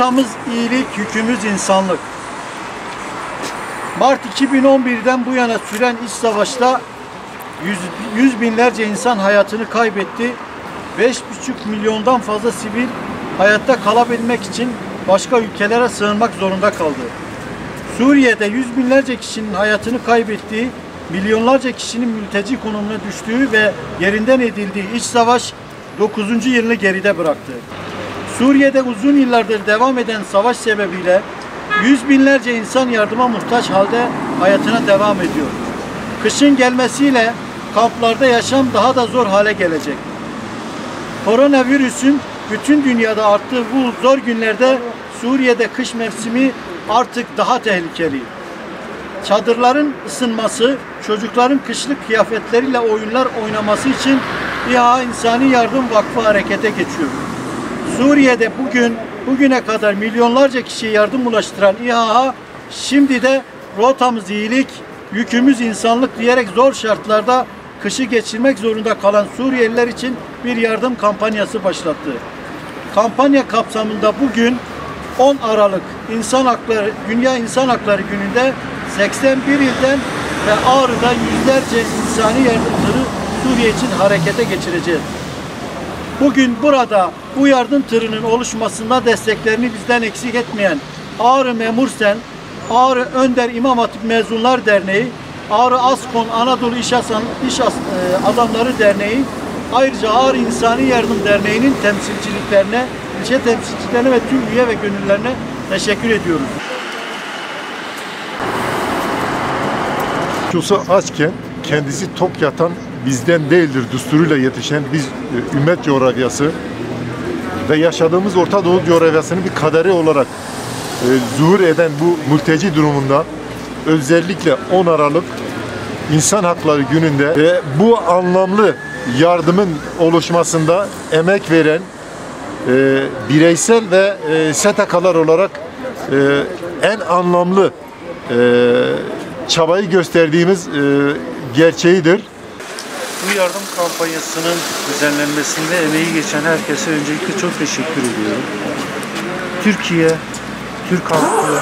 Rotamız iyilik, yükümüz insanlık. Mart 2011'den bu yana süren iç savaşta yüz binlerce insan hayatını kaybetti. 5,5 milyondan fazla sivil hayatta kalabilmek için başka ülkelere sığınmak zorunda kaldı. Suriye'de yüz binlerce kişinin hayatını kaybettiği, milyonlarca kişinin mülteci konumuna düştüğü ve yerinden edildiği iç savaş 9. yılını geride bıraktı. Suriye'de uzun yıllardır devam eden savaş sebebiyle yüz binlerce insan yardıma muhtaç halde hayatına devam ediyor. Kışın gelmesiyle kamplarda yaşam daha da zor hale gelecek. Koronavirüsün bütün dünyada arttığı bu zor günlerde Suriye'de kış mevsimi artık daha tehlikeli. Çadırların ısınması, çocukların kışlık kıyafetleriyle oyunlar oynaması için İHA İnsani Yardım Vakfı harekete geçiyor. Suriye'de bugüne kadar milyonlarca kişiye yardım ulaştıran İHA, şimdi de rotamız iyilik, yükümüz insanlık diyerek zor şartlarda kışı geçirmek zorunda kalan Suriyeliler için bir yardım kampanyası başlattı. Kampanya kapsamında bugün 10 Aralık Dünya İnsan Hakları Günü'nde 81 ilden ve Ağrı'da yüzlerce insani yardımcıları Suriye için harekete geçireceğiz. Bugün burada bu yardım tırının oluşmasında desteklerini bizden eksik etmeyen Ağrı Memursen, Ağrı Önder İmam Hatip Mezunlar Derneği, Ağrı ASKON Anadolu İş Adamları Derneği, ayrıca Ağrı İnsani Yardım Derneği'nin temsilciliklerine, ilçe temsilcilerine ve tüm üye ve gönüllerine teşekkür ediyoruz. Çoğusu açken kendisi tok yatan bizden değildir düsturuyla yetişen biz ümmet coğrafyası ve yaşadığımız Orta Doğu coğrafyasının bir kaderi olarak zuhur eden bu mülteci durumunda özellikle 10 Aralık İnsan Hakları Günü'nde ve bu anlamlı yardımın oluşmasında emek veren bireysel ve STK'lar olarak en anlamlı çabayı gösterdiğimiz gerçeğidir. Bu yardım kampanyasının düzenlenmesinde emeği geçen herkese öncelikle çok teşekkür ediyorum. Türkiye, Türk halkı,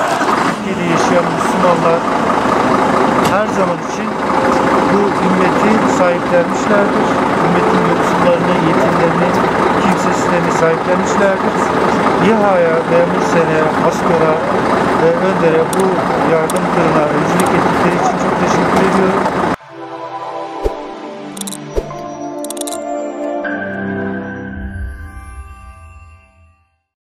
Türkiye'de yaşayan Müslümanlar her zaman için bu ümmeti sahiplenmişlerdir. Ümmetin yoksullarını, yetimlerini, kimsesizlerini sahiplenmişlerdir. İHA'ya, Memursen'e, Askor'a ve Önder'e bu yardım tırına öncülük ettikleri için çok teşekkür ediyorum.